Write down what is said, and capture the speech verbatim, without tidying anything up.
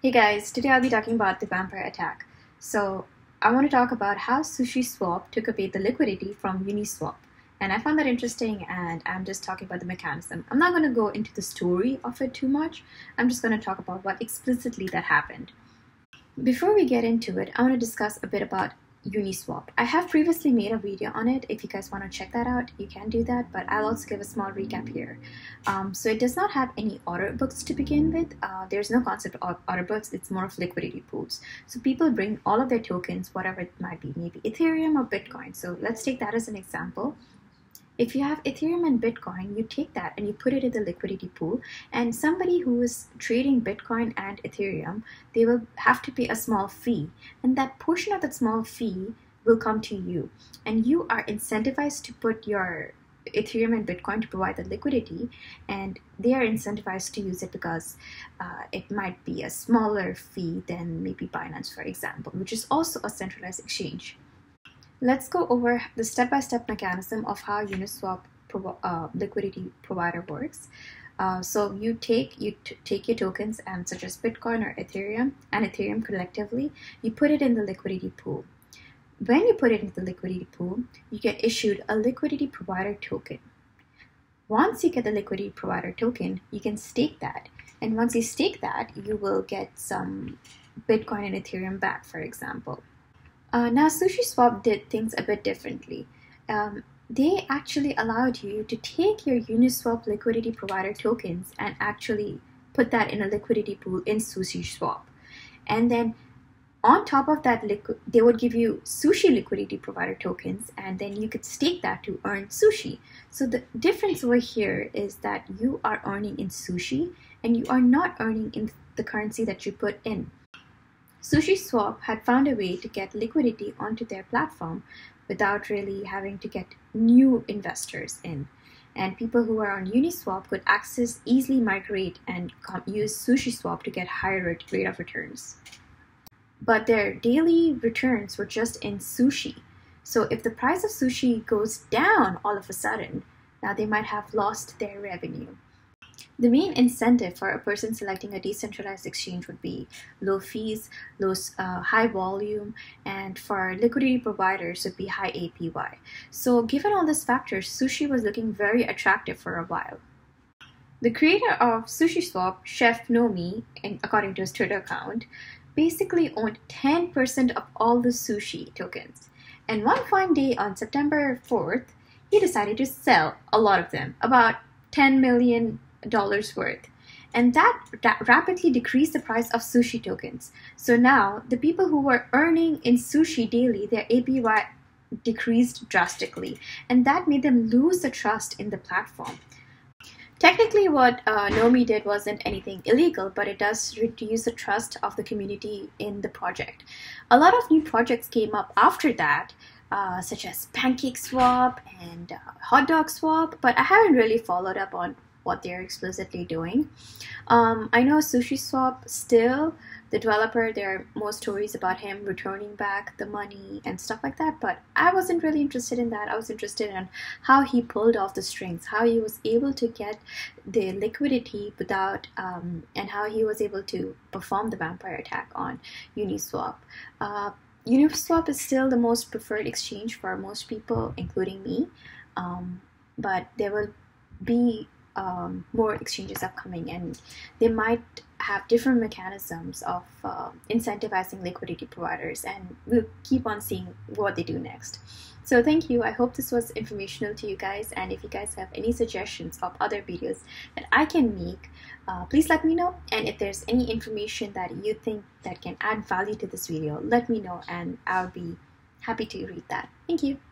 Hey guys, today I'll be talking about the vampire attack. So I want to talk about how SushiSwap took away the liquidity from Uniswap. And I found that interesting, and I'm just talking about the mechanism. I'm not going to go into the story of it too much. I'm just going to talk about what explicitly that happened. Before we get into it, I want to discuss a bit about Uniswap. I have previously made a video on it. If you guys want to check that out, you can do that, but I'll also give a small recap here. Um, so it does not have any order books to begin with. Uh, there's no concept of order books. It's more of liquidity pools. So people bring all of their tokens, whatever it might be, maybe Ethereum or Bitcoin. So let's take that as an example. If you have Ethereum and Bitcoin, you take that and you put it in the liquidity pool, and somebody who is trading Bitcoin and Ethereum, they will have to pay a small fee, and that portion of that small fee will come to you, and you are incentivized to put your Ethereum and Bitcoin to provide the liquidity, and they are incentivized to use it because uh, it might be a smaller fee than maybe Binance, for example, which is also a centralized exchange. Let's go over the step-by-step mechanism of how Uniswap pro uh, liquidity provider works. Uh, so you take you t take your tokens, and such as Bitcoin or Ethereum and Ethereum collectively, you put it in the liquidity pool. When you put it into the liquidity pool, you get issued a liquidity provider token. Once you get the liquidity provider token, you can stake that, and once you stake that, you will get some Bitcoin and Ethereum back, for example. Uh, now SushiSwap did things a bit differently. Um, they actually allowed you to take your Uniswap liquidity provider tokens and actually put that in a liquidity pool in SushiSwap. And then on top of that, they would give you sushi liquidity provider tokens, and then you could stake that to earn sushi. So the difference over here is that you are earning in sushi and you are not earning in the currency that you put in. SushiSwap had found a way to get liquidity onto their platform without really having to get new investors in. And people who are on Uniswap could access, easily migrate, and use SushiSwap to get higher rate of returns. But their daily returns were just in sushi. So if the price of sushi goes down all of a sudden, now they might have lost their revenue. The main incentive for a person selecting a decentralized exchange would be low fees, low, uh, high volume, and for liquidity providers would be high A P Y. So given all these factors, sushi was looking very attractive for a while. The creator of SushiSwap, Chef Nomi, and according to his Twitter account, basically owned ten percent of all the sushi tokens. And one fine day on September fourth, he decided to sell a lot of them, about ten million dollars worth, and that rapidly decreased the price of sushi tokens. So now the people who were earning in sushi daily, their A P Y decreased drastically, and that made them lose the trust in the platform. Technically what uh, Nomi did wasn't anything illegal, but it does reduce the trust of the community in the project. A lot of new projects came up after that, Uh, such as PancakeSwap and uh, Hot Dog Swap, but I haven't really followed up on what they're explicitly doing. Um, I know SushiSwap still, the developer, there are more stories about him returning back the money and stuff like that, but I wasn't really interested in that. I was interested in how he pulled off the strings, how he was able to get the liquidity without, um, and how he was able to perform the vampire attack on Uniswap. Uh, Uniswap is still the most preferred exchange for most people, including me, um, but there will be um, more exchanges upcoming, and they might have different mechanisms of uh, incentivizing liquidity providers, and we'll keep on seeing what they do next. So thank you. I hope this was informational to you guys, and if you guys have any suggestions of other videos that I can make, uh, please let me know. And if there's any information that you think that can add value to this video, let me know, and I'll be happy to read that. Thank you.